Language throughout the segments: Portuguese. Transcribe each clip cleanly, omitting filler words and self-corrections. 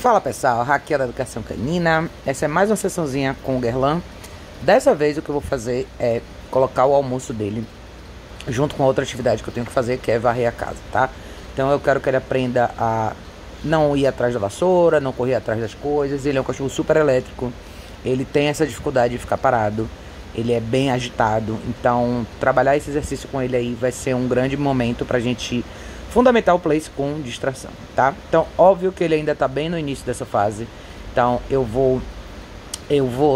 Fala pessoal, Raquel da Educação Canina. Essa é mais uma sessãozinha com o Guerlain. Dessa vez o que eu vou fazer é colocar o almoço dele junto com outra atividade que eu tenho que fazer, que é varrer a casa, tá? Então eu quero que ele aprenda a não ir atrás da vassoura, não correr atrás das coisas. Ele é um cachorro super elétrico, ele tem essa dificuldade de ficar parado, ele é bem agitado, então trabalhar esse exercício com ele aí vai ser um grande momento pra gente fundamentar o place com distração, tá? Então, óbvio que ele ainda tá bem no início dessa fase, então eu vou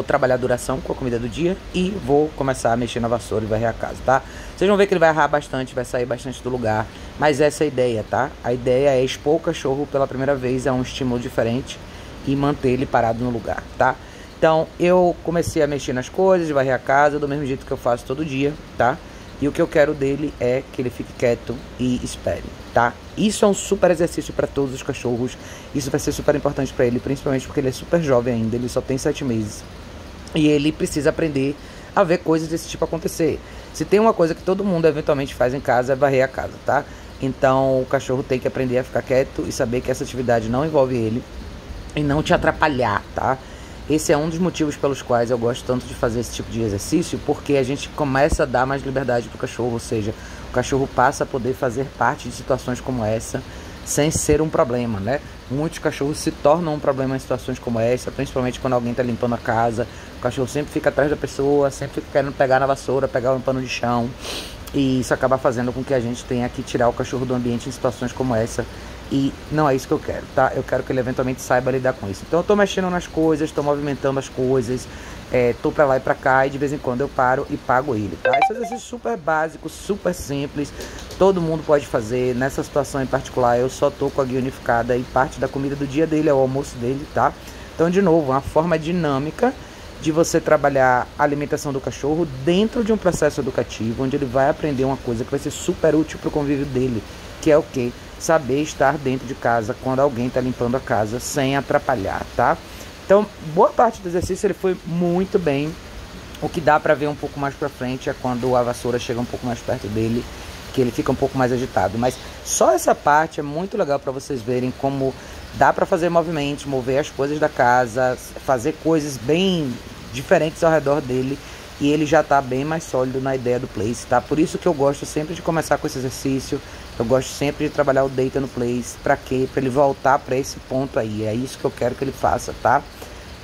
trabalhar a duração com a comida do dia e vou começar a mexer na vassoura e varrer a casa, tá? Vocês vão ver que ele vai errar bastante, vai sair bastante do lugar, mas essa é a ideia, tá? A ideia é expor o cachorro pela primeira vez a um estímulo diferente e manter ele parado no lugar, tá? Então, eu comecei a mexer nas coisas, varrer a casa do mesmo jeito que eu faço todo dia, tá? E o que eu quero dele é que ele fique quieto e espere, tá? Isso é um super exercício para todos os cachorros. Isso vai ser super importante para ele, principalmente porque ele é super jovem ainda, ele só tem 7 meses. E ele precisa aprender a ver coisas desse tipo acontecer. Se tem uma coisa que todo mundo eventualmente faz em casa, é varrer a casa, tá? Então, o cachorro tem que aprender a ficar quieto e saber que essa atividade não envolve ele e não te atrapalhar, tá? Esse é um dos motivos pelos quais eu gosto tanto de fazer esse tipo de exercício, porque a gente começa a dar mais liberdade pro cachorro, ou seja, o cachorro passa a poder fazer parte de situações como essa sem ser um problema, né? Muitos cachorros se tornam um problema em situações como essa, principalmente quando alguém tá limpando a casa. O cachorro sempre fica atrás da pessoa, sempre fica querendo pegar na vassoura, pegar um pano de chão, e isso acaba fazendo com que a gente tenha que tirar o cachorro do ambiente em situações como essa. E não é isso que eu quero, tá? Eu quero que ele eventualmente saiba lidar com isso. Então eu tô mexendo nas coisas, tô movimentando as coisas, tô pra lá e pra cá, e de vez em quando eu paro e pago ele, tá? Esse exercício super básico, super simples, todo mundo pode fazer. Nessa situação em particular eu só tô com a guia unificada e parte da comida do dia dele é o almoço dele, tá? Então, de novo, uma forma dinâmica de você trabalhar a alimentação do cachorro dentro de um processo educativo, onde ele vai aprender uma coisa que vai ser super útil pro convívio dele, que é o quê? Saber estar dentro de casa quando alguém está limpando a casa sem atrapalhar, tá? Então, boa parte do exercício ele foi muito bem. O que dá para ver um pouco mais para frente é quando a vassoura chega um pouco mais perto dele, que ele fica um pouco mais agitado. Mas só essa parte é muito legal para vocês verem como dá para fazer movimentos, mover as coisas da casa, fazer coisas bem diferentes ao redor dele. E ele já está bem mais sólido na ideia do place, tá? Por isso que eu gosto sempre de começar com esse exercício. Eu gosto sempre de trabalhar o deita no place. Pra quê? Pra ele voltar pra esse ponto aí. É isso que eu quero que ele faça, tá?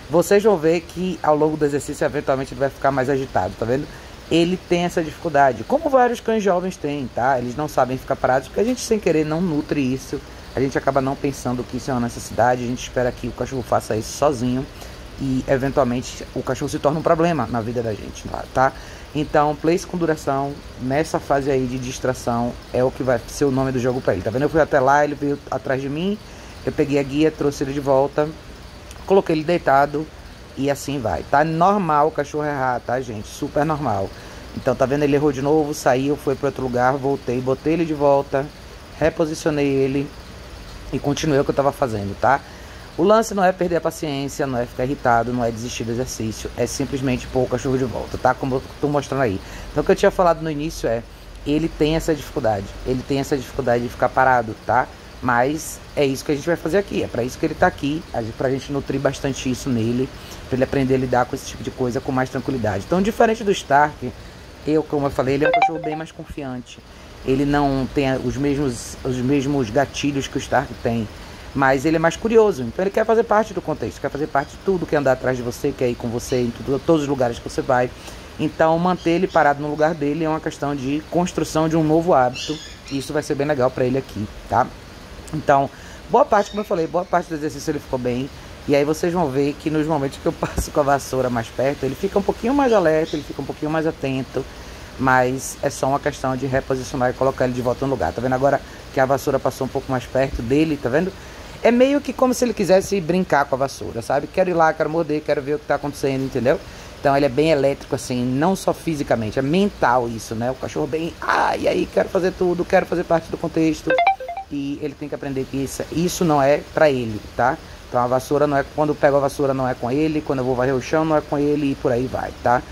Vocês vão ver que ao longo do exercício, eventualmente, ele vai ficar mais agitado, tá vendo? Ele tem essa dificuldade, como vários cães jovens têm, tá? Eles não sabem ficar parados, porque a gente, sem querer, não nutre isso. A gente acaba não pensando que isso é uma necessidade. A gente espera que o cachorro faça isso sozinho. E, eventualmente, o cachorro se torna um problema na vida da gente, tá? Então, place com duração, nessa fase aí de distração, é o que vai ser o nome do jogo pra ele, tá vendo? Eu fui até lá, ele veio atrás de mim, eu peguei a guia, trouxe ele de volta, coloquei ele deitado e assim vai, tá? Normal o cachorro errar, tá, gente? Super normal. Então, tá vendo? Ele errou de novo, saiu, foi pra outro lugar, voltei, botei ele de volta, reposicionei ele e continuei o que eu tava fazendo, tá? O lance não é perder a paciência, não é ficar irritado, não é desistir do exercício, é simplesmente pôr o cachorro de volta, tá? Como eu tô mostrando aí. Então, o que eu tinha falado no início é, ele tem essa dificuldade de ficar parado, tá? Mas é isso que a gente vai fazer aqui, é pra isso que ele tá aqui, pra gente nutrir bastante isso nele, pra ele aprender a lidar com esse tipo de coisa com mais tranquilidade. Então, diferente do Stark, como eu falei, ele é um cachorro bem mais confiante. Ele não tem os mesmos gatilhos que o Stark tem. Mas ele é mais curioso, então ele quer fazer parte do contexto, quer fazer parte de tudo, quer andar atrás de você, quer ir com você em todos os lugares que você vai. Então, manter ele parado no lugar dele é uma questão de construção de um novo hábito, e isso vai ser bem legal para ele aqui, tá? Então, boa parte, como eu falei, boa parte do exercício ele ficou bem, e aí vocês vão ver que nos momentos que eu passo com a vassoura mais perto, ele fica um pouquinho mais alerta, ele fica um pouquinho mais atento, mas é só uma questão de reposicionar e colocar ele de volta no lugar, tá vendo? Agora que a vassoura passou um pouco mais perto dele, tá vendo? É meio que como se ele quisesse brincar com a vassoura, sabe? Quero ir lá, quero morder, quero ver o que tá acontecendo, entendeu? Então ele é bem elétrico, assim, não só fisicamente, é mental isso, né? O cachorro bem, e aí, quero fazer tudo, quero fazer parte do contexto. E ele tem que aprender que isso não é pra ele, tá? Então a vassoura não é, quando eu pego a vassoura não é com ele, quando eu vou varrer o chão não é com ele, e por aí vai, tá?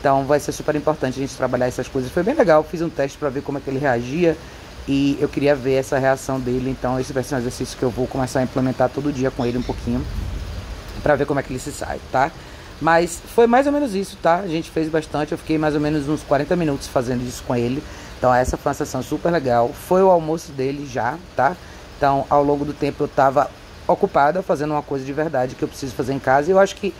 Então vai ser super importante a gente trabalhar essas coisas. Foi bem legal, fiz um teste pra ver como é que ele reagia. E eu queria ver essa reação dele, então esse vai ser um exercício que eu vou começar a implementar todo dia com ele um pouquinho, pra ver como é que ele se sai, tá? Mas foi mais ou menos isso, tá? A gente fez bastante, eu fiquei mais ou menos uns 40 minutos fazendo isso com ele. Então essa foi uma sessão super legal, foi o almoço dele já, tá? Então ao longo do tempo eu tava ocupada fazendo uma coisa de verdade que eu preciso fazer em casa. E eu acho que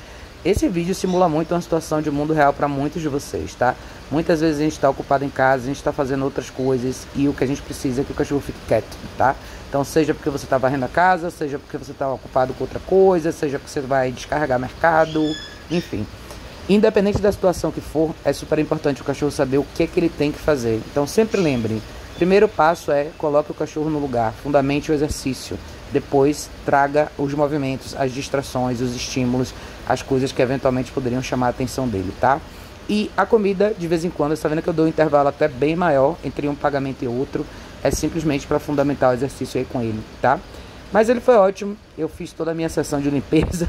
esse vídeo simula muito uma situação de mundo real para muitos de vocês, tá? Muitas vezes a gente está ocupado em casa, a gente está fazendo outras coisas e o que a gente precisa é que o cachorro fique quieto, tá? Então seja porque você está varrendo a casa, seja porque você está ocupado com outra coisa, seja porque você vai descarregar mercado, enfim. Independente da situação que for, é super importante o cachorro saber o que é que ele tem que fazer. Então sempre lembre, primeiro passo é coloque o cachorro no lugar, fundamente o exercício. Depois traga os movimentos, as distrações, os estímulos, as coisas que eventualmente poderiam chamar a atenção dele, tá? E a comida, de vez em quando, você tá vendo que eu dou um intervalo até bem maior entre um pagamento e outro, é simplesmente para fundamentar o exercício aí com ele, tá? Mas ele foi ótimo, eu fiz toda a minha sessão de limpeza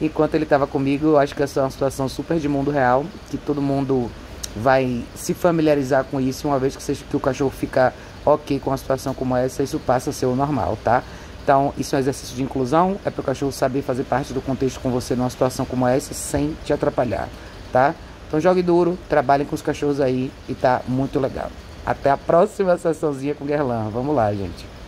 enquanto ele estava comigo. Eu acho que essa é uma situação super de mundo real, que todo mundo vai se familiarizar com isso, uma vez que o cachorro fica ok com uma situação como essa, isso passa a ser o normal, tá? Então isso é um exercício de inclusão, é para o cachorro saber fazer parte do contexto com você numa situação como essa sem te atrapalhar, tá? Então jogue duro, trabalhem com os cachorros aí e tá muito legal. Até a próxima sessãozinha com o Guerlain, vamos lá, gente.